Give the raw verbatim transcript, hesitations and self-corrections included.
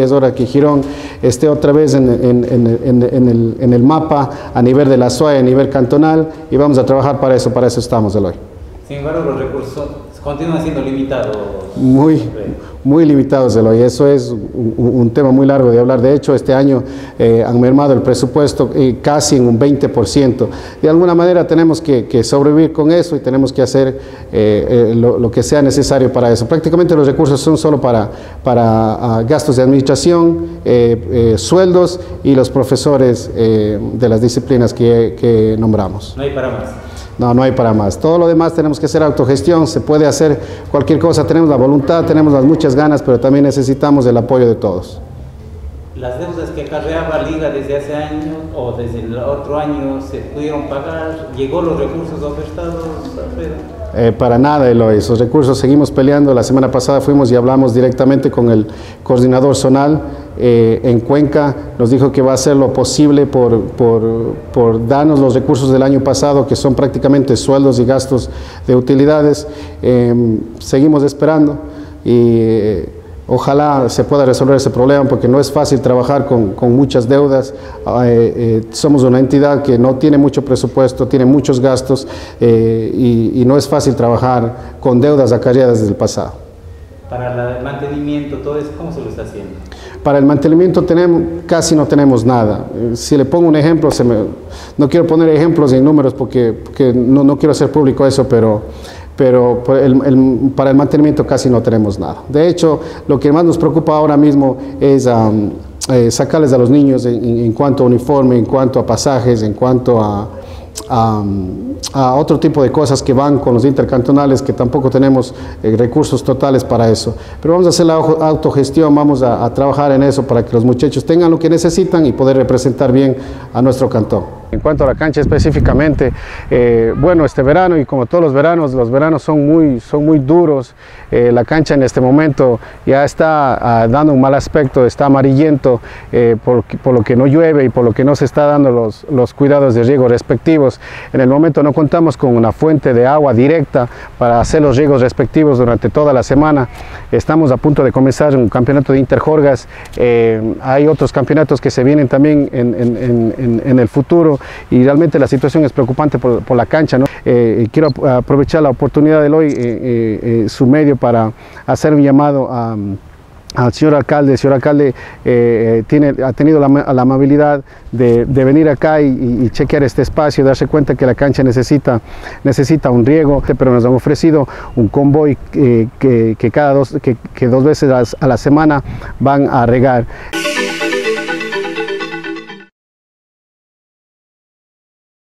Y es hora que Girón esté otra vez en, en, en, en, en, el, en el mapa a nivel de la S O A, a nivel cantonal, y vamos a trabajar para eso, para eso estamos, Eloy. Sin embargo, los recursos continúan siendo limitados. Muy, muy limitados, Eloy. Eso es un, un tema muy largo de hablar. De hecho, este año eh, han mermado el presupuesto eh, casi en un veinte por ciento. De alguna manera tenemos que, que sobrevivir con eso y tenemos que hacer eh, eh, lo, lo que sea necesario para eso. Prácticamente los recursos son solo para, para uh, gastos de administración, eh, eh, sueldos y los profesores eh, de las disciplinas que, que nombramos. No hay para más. No, no hay para más. Todo lo demás tenemos que hacer autogestión, se puede hacer cualquier cosa, tenemos la voluntad, tenemos las muchas ganas, pero también necesitamos el apoyo de todos. ¿Las deudas que acarreaba Liga desde hace años o desde el otro año se pudieron pagar? ¿Llegó los recursos ofertados, Alfredo? Eh, para nada, Eloy. Esos recursos seguimos peleando. La semana pasada fuimos y hablamos directamente con el coordinador zonal eh, en Cuenca. Nos dijo que va a hacer lo posible por, por, por darnos los recursos del año pasado, que son prácticamente sueldos y gastos de utilidades. Eh, seguimos esperando y... Eh, Ojalá se pueda resolver ese problema, porque no es fácil trabajar con, con muchas deudas. Eh, eh, somos una entidad que no tiene mucho presupuesto, tiene muchos gastos eh, y, y no es fácil trabajar con deudas acarreadas desde el pasado. Para el mantenimiento, todo eso, ¿cómo se lo está haciendo? Para el mantenimiento tenemos, casi no tenemos nada. Si le pongo un ejemplo, se me, no quiero poner ejemplos en números porque, porque no, no quiero hacer público eso, pero... pero el, el, para el mantenimiento casi no tenemos nada. De hecho, lo que más nos preocupa ahora mismo es um, eh, sacarles a los niños en, en cuanto a uniforme, en cuanto a pasajes, en cuanto a, a, a otro tipo de cosas que van con los intercantonales, que tampoco tenemos eh, recursos totales para eso. Pero vamos a hacer la autogestión, vamos a, a trabajar en eso para que los muchachos tengan lo que necesitan y poder representar bien a nuestro cantón. En cuanto a la cancha específicamente, eh, bueno, este verano y como todos los veranos, los veranos son muy, son muy duros. Eh, la cancha en este momento ya está ah, dando un mal aspecto, está amarillento eh, por, por lo que no llueve y por lo que no se está dando los, los cuidados de riego respectivos. En el momento no contamos con una fuente de agua directa para hacer los riegos respectivos durante toda la semana. Estamos a punto de comenzar un campeonato de Interjorgas. Eh, hay otros campeonatos que se vienen también en, en, en, en el futuro. Y realmente la situación es preocupante por, por la cancha, ¿no? Eh, quiero aprovechar la oportunidad de hoy, eh, eh, eh, su medio, para hacer un llamado a... al señor alcalde. El señor alcalde eh, tiene, ha tenido la, la amabilidad de, de venir acá y, y chequear este espacio, darse cuenta que la cancha necesita, necesita un riego, pero nos han ofrecido un convoy eh, que, que, cada dos, que, que dos veces a la semana van a regar.